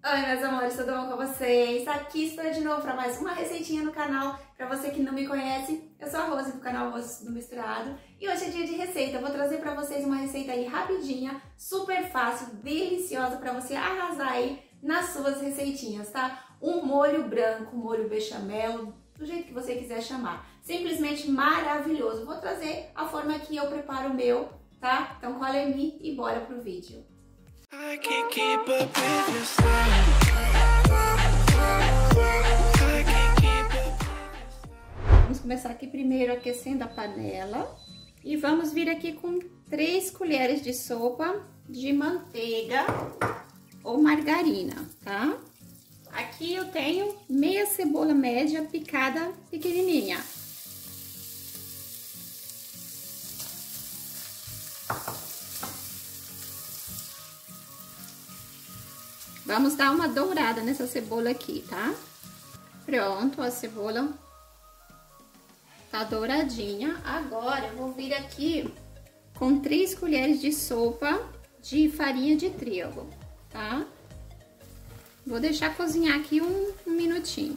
Oi, meus amores, tudo bom com vocês? Aqui estou de novo para mais uma receitinha no canal. Para você que não me conhece, eu sou a Rose do canal Rosis tudo misturado e hoje é dia de receita. Eu vou trazer para vocês uma receita aí rapidinha, super fácil, deliciosa para você arrasar aí nas suas receitinhas, tá? Um molho branco, um molho bechamel, do jeito que você quiser chamar. Simplesmente maravilhoso. Vou trazer a forma que eu preparo o meu, tá? Então cola em mim e bora pro vídeo. I can't keep up with your style. Vamos começar aqui primeiro aquecendo a panela e vamos vir aqui com 3 colheres de sopa de manteiga ou margarina, tá? Aqui eu tenho meia cebola média picada pequenininha. Vamos dar uma dourada nessa cebola aqui, tá? Pronto, a cebola tá douradinha. Agora eu vou vir aqui com 3 colheres de sopa de farinha de trigo, tá? Vou deixar cozinhar aqui um minutinho.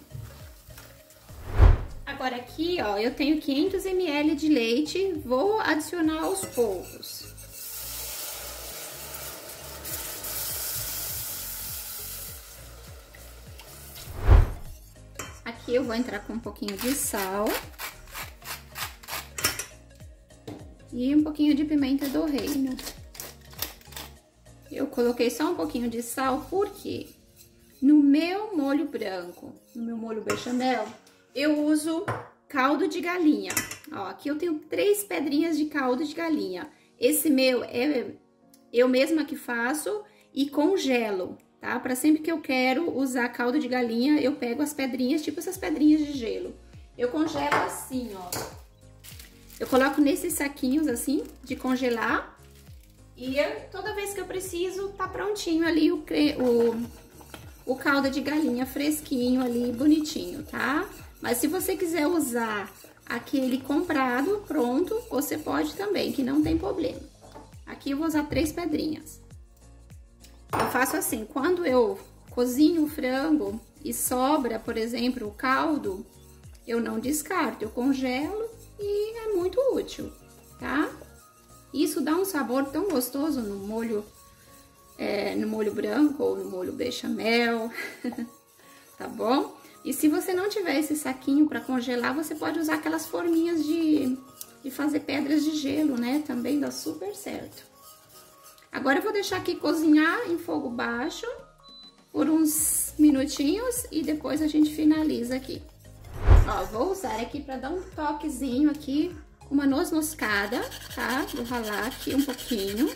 Agora aqui, ó, eu tenho 500 ml de leite, vou adicionar aos poucos. Aqui eu vou entrar com um pouquinho de sal e um pouquinho de pimenta do reino. Eu coloquei só um pouquinho de sal porque no meu molho branco, no meu molho bechamel, eu uso caldo de galinha. Ó, aqui eu tenho 3 pedrinhas de caldo de galinha. Esse meu é eu mesma que faço e congelo, tá? Para sempre que eu quero usar caldo de galinha, eu pego as pedrinhas, tipo essas pedrinhas de gelo. Eu congelo assim, ó. Eu coloco nesses saquinhos assim, de congelar. E toda vez que eu preciso, tá prontinho ali o caldo de galinha fresquinho ali, bonitinho, tá? Mas se você quiser usar aquele comprado, pronto, você pode também, que não tem problema. Aqui eu vou usar 3 pedrinhas. Eu faço assim, quando eu cozinho o frango e sobra, por exemplo, o caldo, eu não descarto, eu congelo e é muito útil, tá? Isso dá um sabor tão gostoso no molho branco ou no molho bechamel, tá bom? E se você não tiver esse saquinho para congelar, você pode usar aquelas forminhas de fazer pedras de gelo, né? Também dá super certo. Agora eu vou deixar aqui cozinhar em fogo baixo por uns minutinhos e depois a gente finaliza aqui. Ó, vou usar aqui para dar um toquezinho aqui, uma noz moscada, tá? Vou ralar aqui um pouquinho,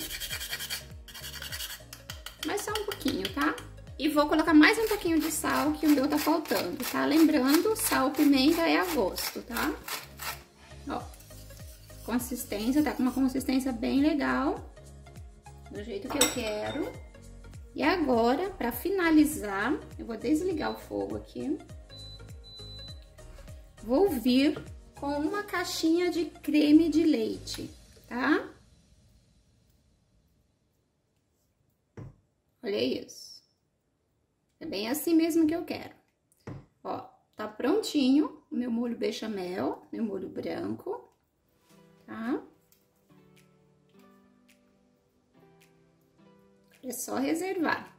mas só um pouquinho, tá? E vou colocar mais um pouquinho de sal que o meu tá faltando, tá? Lembrando, sal, pimenta é a gosto, tá? Ó, consistência, tá com uma consistência bem legal, do jeito que eu quero. E agora, para finalizar, eu vou desligar o fogo aqui. Vou vir com uma caixinha de creme de leite, tá? Olha isso. É bem assim mesmo que eu quero. Ó, tá prontinho o meu molho bechamel, meu molho branco, tá? É só reservar.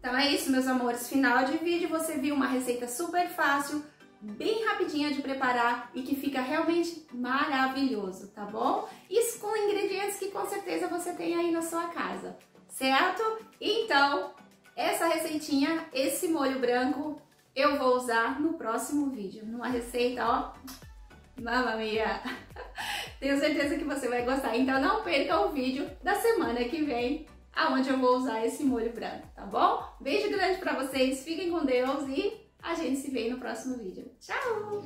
Então é isso, meus amores. Final de vídeo, você viu uma receita super fácil, bem rapidinha de preparar e que fica realmente maravilhoso, tá bom? Isso com ingredientes que com certeza você tem aí na sua casa, certo? Então, essa receitinha, esse molho branco, eu vou usar no próximo vídeo, numa receita, ó, mamma mia! Tenho certeza que você vai gostar, então não perca o vídeo da semana que vem, aonde eu vou usar esse molho branco, tá bom? Beijo grande pra vocês, fiquem com Deus e a gente se vê no próximo vídeo. Tchau!